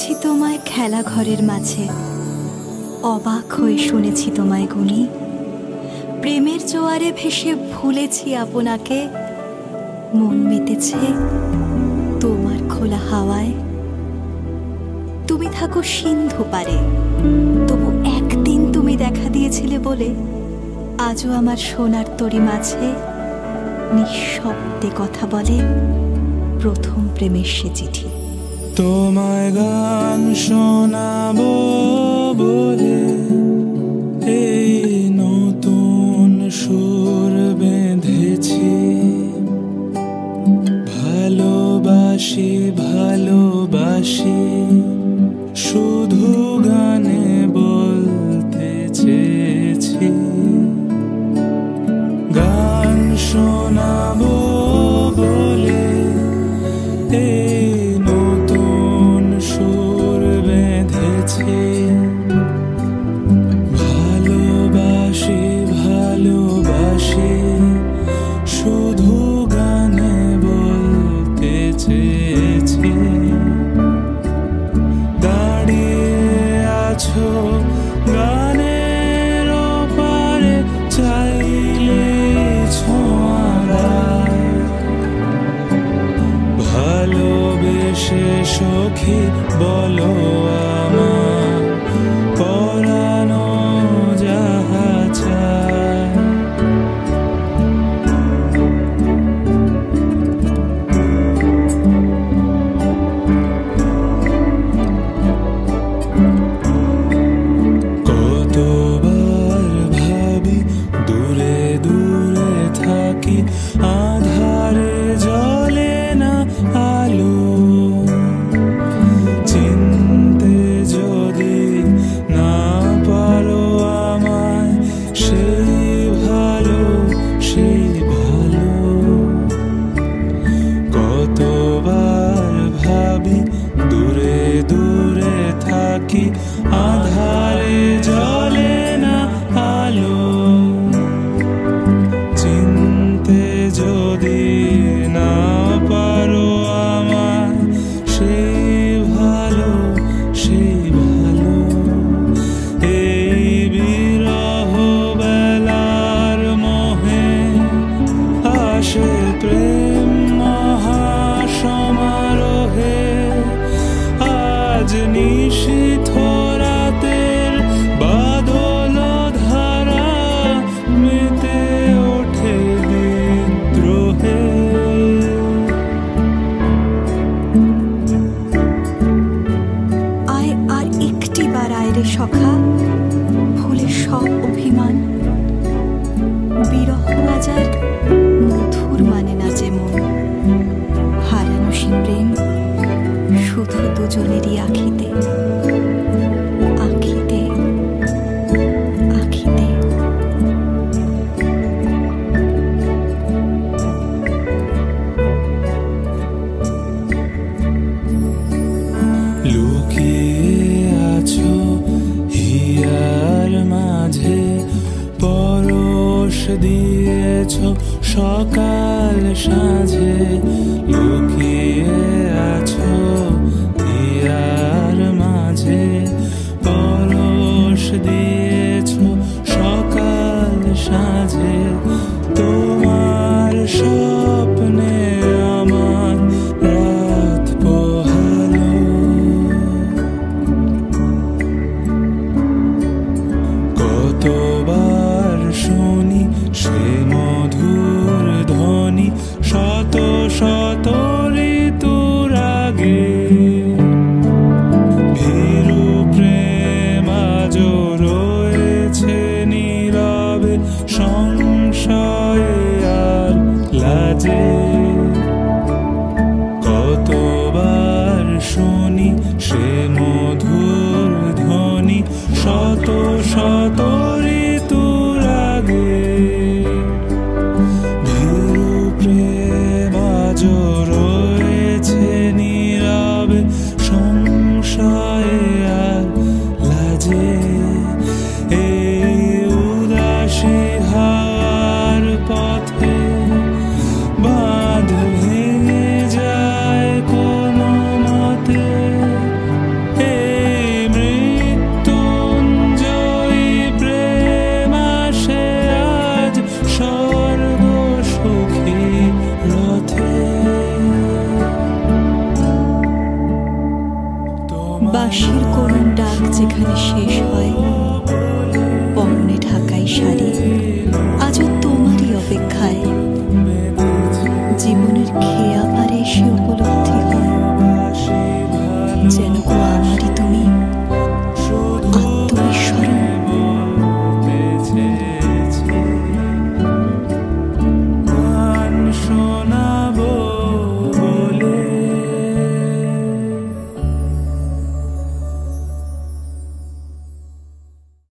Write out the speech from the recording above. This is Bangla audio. দেখেছি তোমায় খেলা ঘরের মাঝে, অবাক হয়ে শুনেছি তোমায় গুণী। প্রেমের জোয়ারে ভেসে ভুলেছি আপনাকে, মন মেতেছে তোমার খোলা হাওয়ায়। তুমি থাকো সিন্ধু পারে, তবু একদিন তুমি দেখা দিয়েছিলে বলে আজও আমার সোনার তরী মাঝে নিঃশব্দে কথা বলে প্রথম প্রেমের সে চিঠি। তোমায় গান শোনাবো বলে এই নতুন সুর বেঁধেছি, ভালোবাসি ভালোবাসি শুধু গানে বলতে চেয়েছি। গান শোনাবো বলে এই নতুন সুর বেঁধেছি, ভালোবাসি ভালোবাসি শুধু গানে বলতে চেয়েছি। দাঁড়িয়ে আছো গানের ওপারে, চাইলে ভালোবেসে সখী বলো আমার পরানো যাহা চায়। কতবার ভাবি দূরে দূরে থাকি, আধারে জলে না আলো, চিনতে যদি না পারো আমায় সেই ভালো। কতবার ভাবি দূরে দূরে থাকি, আধারে জলে না আলো, চিনতে যদি না পারো আমায় সেই ভালো। এই বিরহ বেলার মোহে আসে প্রেম মহাসমারোহে, আজ নিশীথ রাতের বাদল ধারা মেতে ওঠে বিদ্রোহে। আয় আর একটি বার আয় রে সখা, ভুলে সব অভিমান, বিরহ বাজার মধুর মানে না যেমন, হারানো সে প্রেম শুধু দুজনেরই আঁখিতে। লুকিয়ে আছো হিয়ার মাঝে, পরশ দিয়েছ সকাল সাঁঝে। লুকিয়ে আছো হিয়ার মাঝে, পরশ দিয়েছ সকাল সাঁঝে। তোমার স্বপ্নে আমার রাত পোহালো, কতবার শুনি সে মধুর ধ্বনি, শত শত ঋতুর আগে ভীরু প্রেম আজ রয়েছে নীরবে, সংশয়ে আর লাজে। কতবার শুনি সে মধুর ধ্বনি, শত শত